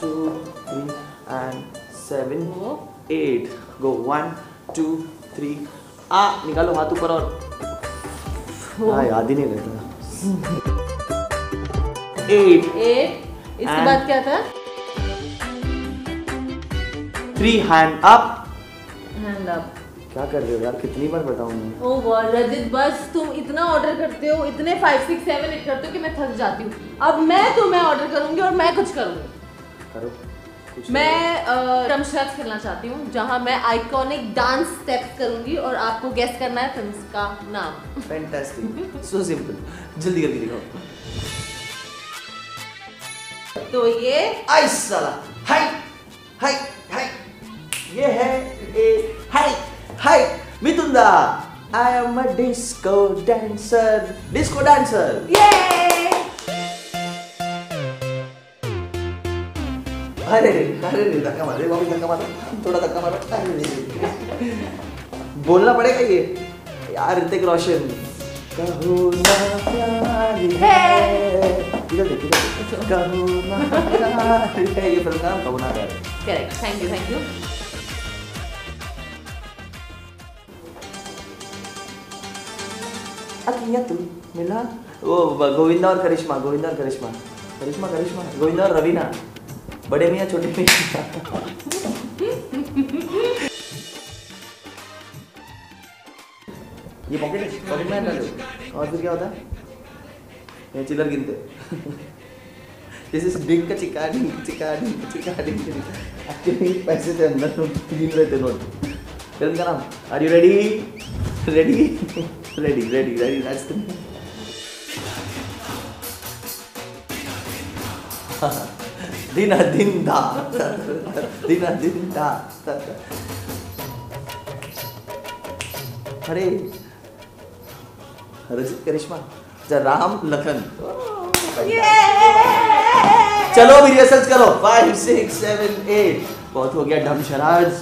2, 3 and 7, 8. Go 1, 2, 3. निकालो हाथ ऊपर और याद ही नहीं रहता। 8. इसके बाद क्या था? 3 हैंड अप। क्या कर रहे हो यार, कितनी बार बताऊं? ओह वाह रजित, बस तुम इतना ऑर्डर करते हो, इतने 5, 6, 7, 8 करते हो कि मैं थक जाती हूँ। अब मैं तुम्हें ऑर्डर करूंगी और मैं कुछ करूंगी। करो कुछ। मैं डम शैरेड्स खेलना चाहती हूँ जहाँ मैं आइकॉनिक डांस स्टेप्स करूंगी और आपको गेस करना है फिल्म का नाम। फैंटास्टिक, सो सिंपल, जल्दी जल्दी दिखाओ। तो ये आइस वाला ये है hi Mithunda. I am a disco dancer. ये अरे रे धक्का मारो, थोड़ा धक्का मारो। बोलना पड़ेगा ये यार, ऋतिक रोशन। कहो ना प्यार है, कहो ना प्यार है, ये फिल्म का नाम कहो ना प्यार है। Correct, thank you. तुम मिला वो गोविंदा और रवीना, बड़े मियां छोटे मियां। ये पॉकेट में डालो और फिर क्या होता है, चिल्लर गिनते। दिस इज बिग का चिकाडिंग। एक्चुअली पैसे थे अंदर, गिन रहे थे नोट। फिल्म का नाम। Are you ready? दिना दिन दा। अरे रजित करिश्मा राम लखन। चलो भी रिहर्सल करो। 5, 6, 7, 8 बहुत हो गया डम शराड्स।